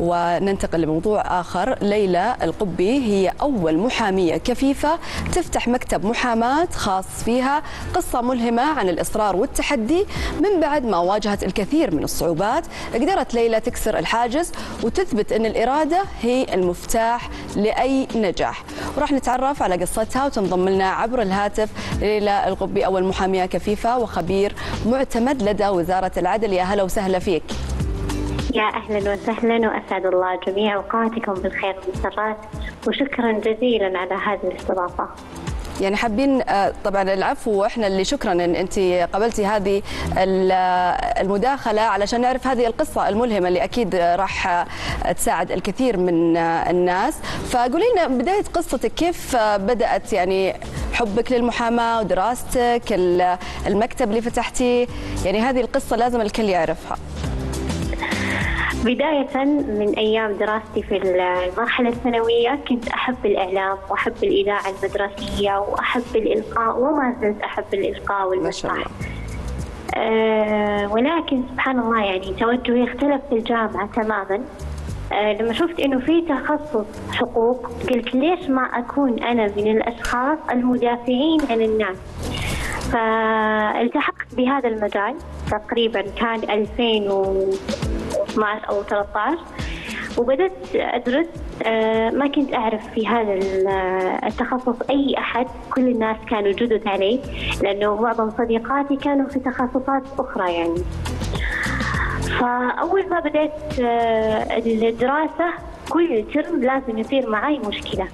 وننتقل لموضوع آخر. ليلى القبي هي أول محامية كفيفة تفتح مكتب محاماة خاص فيها، قصة ملهمة عن الإصرار والتحدي. من بعد ما واجهت الكثير من الصعوبات قدرت ليلى تكسر الحاجز وتثبت أن الإرادة هي المفتاح لأي نجاح. وراح نتعرف على قصتها وتنضم لنا عبر الهاتف ليلى القبي، أول محامية كفيفة وخبير معتمد لدى وزارة العدل. يا هلا وسهلا فيك. يا أهلا وسهلا، وأسعد الله جميع أوقاتكم بالخير والسرات، وشكرا جزيلا على هذه الاستضافة. يعني حابين طبعا العفو، واحنا اللي شكرا ان انت قبلتي هذه المداخله علشان نعرف هذه القصه الملهمه اللي اكيد راح تساعد الكثير من الناس. فقولي لنا بدايه قصتك، كيف بدات يعني حبك للمحاماه ودراستك، المكتب اللي فتحتيه، يعني هذه القصه لازم الكل يعرفها. بداية من أيام دراستي في المرحلة الثانوية كنت أحب الإعلام وأحب الإذاعة المدرسية وأحب الإلقاء، وما زلت أحب الإلقاء والمسرح، ولكن سبحان الله يعني توجهي اختلف في الجامعة تماما. لما شفت إنه في تخصص حقوق قلت ليش ما أكون أنا من الأشخاص المدافعين عن الناس، فالتحقت بهذا المجال تقريبا كان 2012 أو 13، وبدأت أدرس. ما كنت أعرف في هذا التخصص أي أحد، كل الناس كانوا جدد علي لأنه معظم صديقاتي كانوا في تخصصات أخرى يعني. فأول ما بدأت الدراسة كل ترم لازم يصير معي مشكلة،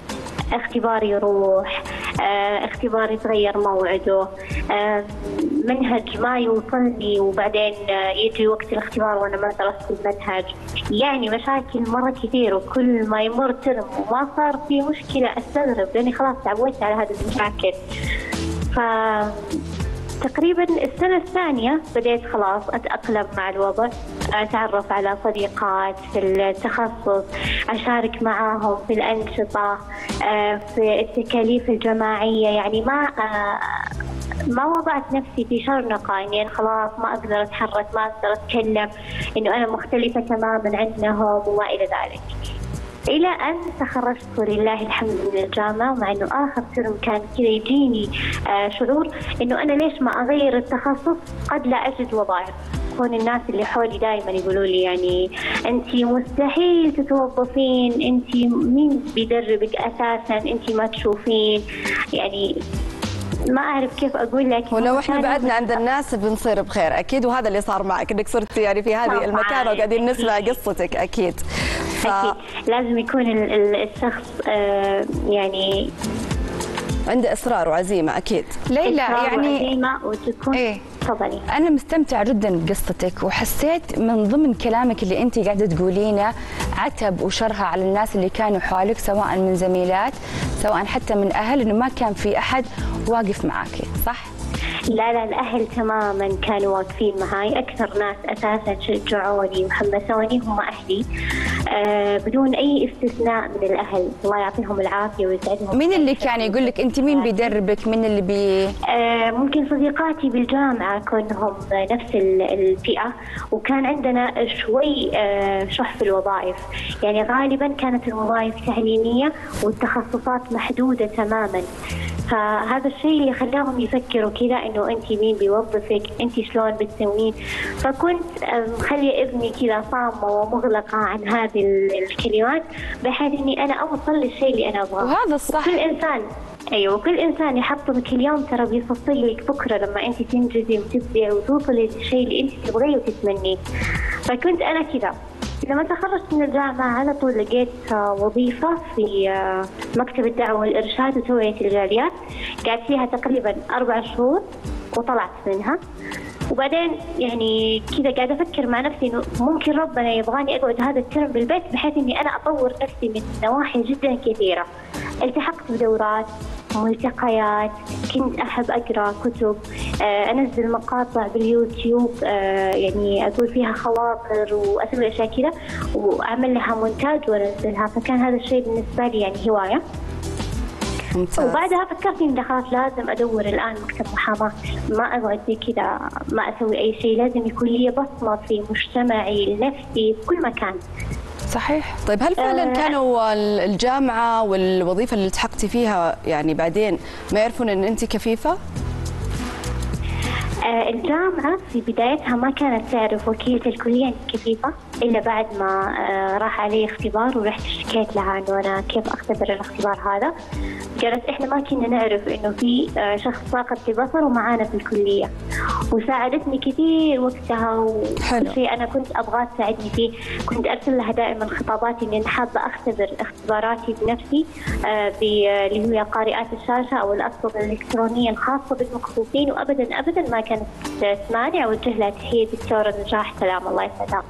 اختبار يروح، اختبار يتغير موعده، منهج ما يوصلني، وبعدين يجي وقت الاختبار وانا ما درست المنهج، يعني مشاكل مره كثير. وكل ما يمر ترم وما صار في مشكله استغرب لاني خلاص تعودت على هذه المشاكل. فتقريبا السنه الثانيه بديت خلاص اتاقلم مع الوضع، اتعرف على صديقات في التخصص، اشارك معاهم في الانشطه، في التكاليف الجماعيه، يعني ما وضعت نفسي في شرنقة اني يعني خلاص ما اقدر اتحرك، ما اقدر اتكلم، انه انا مختلفة تماما عنهم وما الى ذلك. الى ان تخرجت ولله الحمد من الجامعة، مع انه اخر ترم كان كذا يجيني شعور انه انا ليش ما اغير التخصص، قد لا اجد وظائف. كون الناس اللي حولي دائما يقولوا لي يعني انت مستحيل تتوظفين، انت مين بيدربك اساسا، انت ما تشوفين، يعني ما أعرف كيف أقول لك. ولو إحنا بعدنا عند الناس بنصير بخير أكيد، وهذا اللي صار معك، إنك صرت يعني في هذه المكان وقاعدين نسمع قصتك. أكيد أكيد لازم يكون الشخص يعني عنده إصرار وعزيمة. أكيد ليلى، يعني عزيمة وتكون تفضلي. أنا مستمتعة جدا بقصتك، وحسيت من ضمن كلامك اللي أنت قاعدة تقولينه عتب وشرها على الناس اللي كانوا حولك، سواء من زميلات سواء حتى من أهل، إنه ما كان في أحد واقف معاكي، صح؟ لا لا، الأهل تماما كانوا واقفين معاي، أكثر ناس أساسا شجعوني وحمسوني هم أهلي، بدون أي استثناء من الأهل، الله يعطيهم العافية ويسعدهم. مين اللي كان يقول لك أنت مين بيدربك، مين اللي بي ممكن صديقاتي بالجامعة كونهم نفس الفئة، وكان عندنا شوي شح في الوظائف، يعني غالبا كانت الوظائف تعليمية والتخصصات محدودة تماما. فهذا الشيء اللي خلاهم يفكروا كذا انه انت مين بيوظفك، انت شلون بتسوين. فكنت مخليه ابني كذا صامه ومغلقه عن هذه الكلمات، بحيث اني انا اوصل للشيء اللي انا ابغاه، وهذا الصح. كل انسان كل انسان يحطمك اليوم ترى بيفصل لك بكره لما انت تنجزي وتبدعي وتوصلي للشيء اللي انت تبغيه وتتمنيه. فكنت انا كذا. لما تخرجت من الجامعة على طول لقيت وظيفة في مكتب الدعوة والإرشاد وتوعية الجاليات، قعدت فيها تقريبا 4 شهور وطلعت منها. وبعدين يعني كذا قاعدة أفكر مع نفسي إنه ممكن ربنا يبغاني أقعد هذا الترم بالبيت، بحيث إني أنا أطور نفسي من نواحي جدا كثيرة. التحقت بدورات، ملتقيات، كنت أحب أقرأ كتب، أنزل مقاطع باليوتيوب يعني أقول فيها خواطر وأسوي أشياء كذا وأعمل لها مونتاج وأنزلها. فكان هذا الشيء بالنسبة لي يعني هواية. وبعدها فكرت إن خلاص لازم أدور الآن مكتب محاماة، ما أقعد زي كذا ما أسوي أي شيء، لازم يكون لي بصمة في مجتمعي لنفسي في كل مكان. صحيح. طيب هل فعلا كانوا الجامعة والوظيفة اللي التحقتي فيها يعني بعدين ما يعرفون ان انت كفيفة؟ الجامعة في بدايتها ما كانت تعرف وكيلة الكلية كفيفة إلا بعد ما راح علي اختبار ورحت شكيت لها إنه أنا كيف أختبر الاختبار هذا. قالت إحنا ما كنا نعرف إنه في شخص فاقد البصر ومعانا في الكلية، وساعدتني كثير وقتها وكل شيء أنا كنت أبغاه تساعدني فيه. كنت أرسل لها دائما خطاباتي إني حابة أختبر اختباراتي بنفسي اللي هي قارئات الشاشة أو الأصوات الإلكترونية الخاصة بالمخطوطين، وأبدا أبدا ما كانت تمانع. وجه لها تحية دكتورة نجاح سلام الله يسعدها.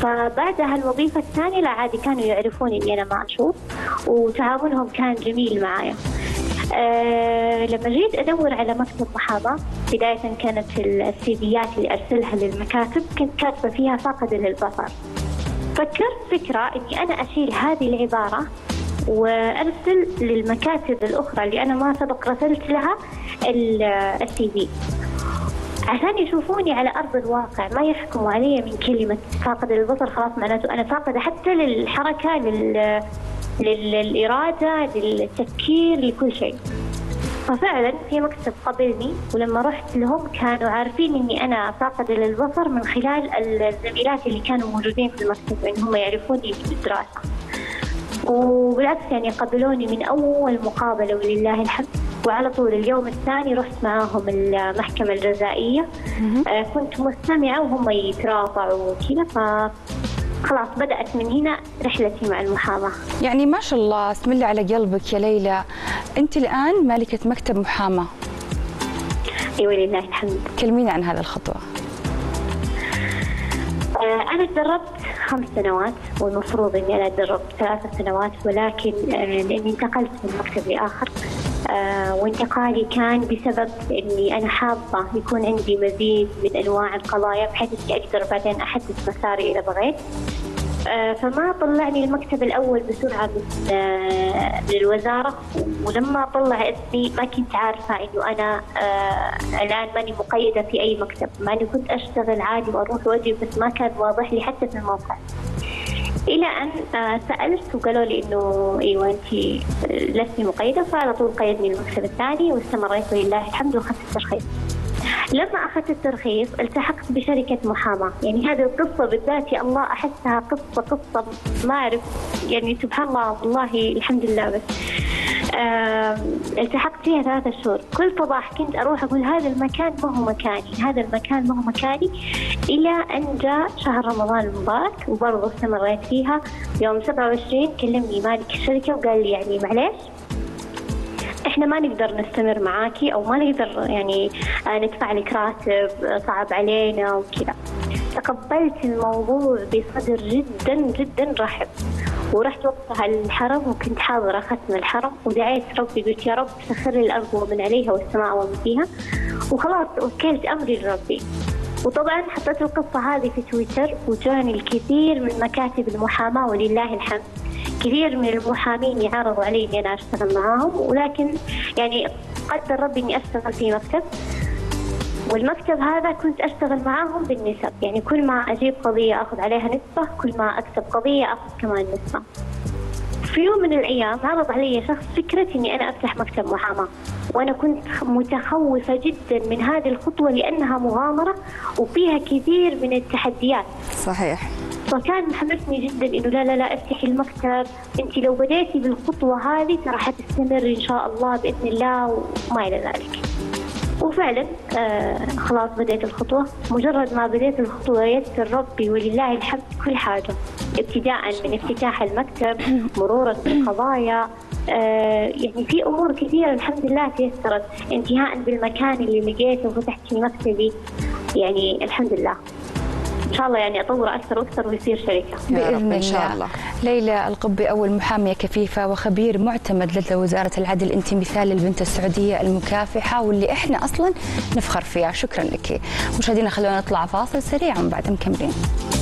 فبعدها الوظيفة الثانية لا عادي كانوا يعرفون إني أنا ما أشوف، وتعاملهم كان جميل معايا. لما جيت أدور على مكتب محاماة، بداية كانت السيفيات اللي أرسلها للمكاتب كنت كاتبة فيها فاقد للبصر. فكرت فكرة إني أنا أشيل هذه العبارة وأرسل للمكاتب الأخرى اللي أنا ما سبق رسلت لها السي في، عشان يشوفوني على أرض الواقع، ما يحكموا علي من كلمة فاقد البصر خلاص معناته أنا فاقدة حتى للحركة، للإرادة، للتفكير، لكل شيء. ففعلا في مكتب قبلني، ولما رحت لهم كانوا عارفين إني أنا فاقدة للبصر من خلال الزميلات اللي كانوا موجودين في المكتب، إن هم يعرفوني بالدراسة. وبالعكس يعني قبلوني من أول مقابلة ولله الحمد. وعلى طول اليوم الثاني رحت معاهم المحكمة الجزائية. كنت مستمعة وهم يتراطعوا وكذا، فخلاص بدأت من هنا رحلتي مع المحاماة. يعني ما شاء الله، اسم الله على قلبك يا ليلى، أنت الآن مالكة مكتب محاماة. أيوة لله الحمد. كلميني عن هذه الخطوة. أنا تدربت 5 سنوات، والمفروض إني أنا تدربت 3 سنوات، ولكن لأني انتقلت من مكتب لآخر، وانتقالي كان بسبب إني أنا حابة يكون عندي مزيد من أنواع القضايا بحيث إني أقدر بعدين أحدد مساري إذا بغيت. فما طلعني المكتب الأول بسرعة من للوزارة، ولما طلع اسمي ما كنت عارفة إنه أنا الآن ماني مقيدة في أي مكتب، مع إني كنت أشتغل عادي وأروح وأجي، بس ما كان واضح لي حتى في الموقع. إلى أن سألت وقالوا لي إنه أيوه أنت لستي مقيدة، فعلى طول قيدني المكتب الثاني واستمريت ولله الحمد وأخذت الترخيص. لما أخذت الترخيص التحقت بشركة محاماة. يعني هذه القصة بالذات يا الله أحسها قصة ما أعرف، يعني سبحان الله والله الحمد لله. بس التحقت فيها 3 شهور، كل صباح كنت أروح أقول هذا المكان ما هو مكاني، هذا المكان ما هو مكاني، إلى أن جاء شهر رمضان المبارك وبرضه استمريت فيها. يوم 27 كلمني مالك الشركة وقال لي يعني معليش إحنا ما نقدر نستمر معاكي، أو ما نقدر يعني ندفع لك راتب، صعب علينا وكذا. تقبلت الموضوع بصدر جدا جدا رحب، ورحت وقتها الحرم وكنت حاضرة ختم الحرم، ودعيت ربي قلت يا رب سخر لي الأرض ومن عليها والسماء ومن فيها، وخلاص وكلت أمري لربي. وطبعا حطيت القصة هذه في تويتر، وجاني الكثير من مكاتب المحاماة ولله الحمد. كثير من المحامين يعرضوا علي إني أنا أشتغل معاهم، ولكن يعني قدر ربي إني أشتغل في مكتب، والمكتب هذا كنت أشتغل معاهم بالنسب، يعني كل ما أجيب قضية أخذ عليها نسبة، كل ما أكسب قضية أخذ كمان نسبة. في يوم من الأيام عرض علي شخص فكرة إني أنا أفتح مكتب محاماة، وأنا كنت متخوفة جدا من هذه الخطوة لأنها مغامرة وفيها كثير من التحديات. صحيح. فكان محمسني جدا انه لا لا لا افتحي المكتب، انت لو بديتي بالخطوه هذه ترى حتستمري ان شاء الله باذن الله وما الى ذلك. وفعلا خلاص بديت الخطوه، مجرد ما بديت الخطوه يسر ربي ولله الحمد كل حاجه، ابتداء من افتتاح المكتب، مرورا بالقضايا، يعني في امور كثيره الحمد لله تيسرت، انتهاء بالمكان اللي لقيته وفتحت في مكتبي، يعني الحمد لله. إن شاء الله يعني أطور أكثر وأكثر ويصير شركة بإذن الله. إن شاء الله. ليلى القبي أول محامية كفيفة وخبير معتمد لدى وزارة العدل، أنت مثال للبنت السعودية المكافحة واللي إحنا أصلا نفخر فيها. شكرا لك. مشاهدينا خلونا نطلع فاصل سريع ومن بعد مكملين.